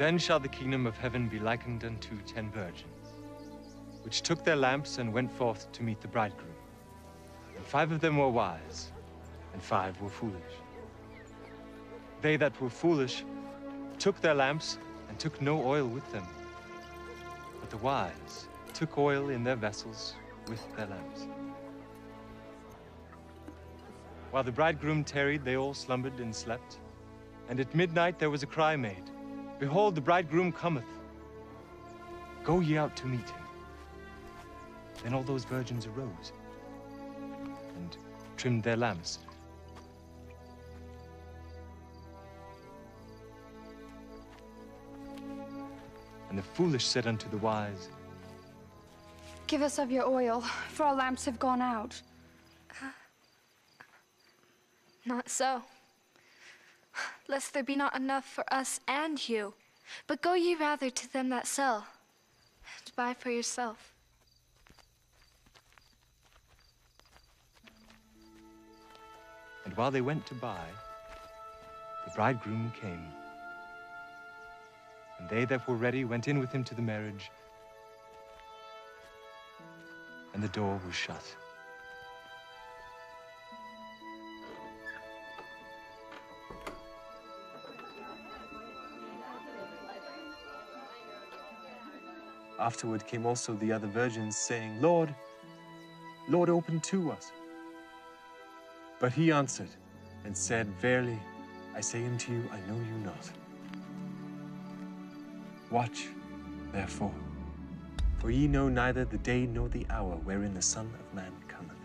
Then shall the kingdom of heaven be likened unto 10 virgins, which took their lamps and went forth to meet the bridegroom. And 5 of them were wise, and 5 were foolish. They that were foolish took their lamps and took no oil with them. But the wise took oil in their vessels with their lamps. While the bridegroom tarried, they all slumbered and slept. And at midnight there was a cry made, "Behold, the bridegroom cometh. Go ye out to meet him." Then all those virgins arose and trimmed their lamps. And the foolish said unto the wise, "Give us of your oil, for our lamps have gone out." Not so, lest there be not enough for us and you. But go ye rather to them that sell, and buy for yourself. And while they went to buy, the bridegroom came. And they that were ready went in with him to the marriage, and the door was shut. Afterward came also the other virgins, saying, "Lord, Lord, open to us." But he answered and said, "Verily, I say unto you, I know you not. Watch, therefore, for ye know neither the day nor the hour wherein the Son of Man cometh."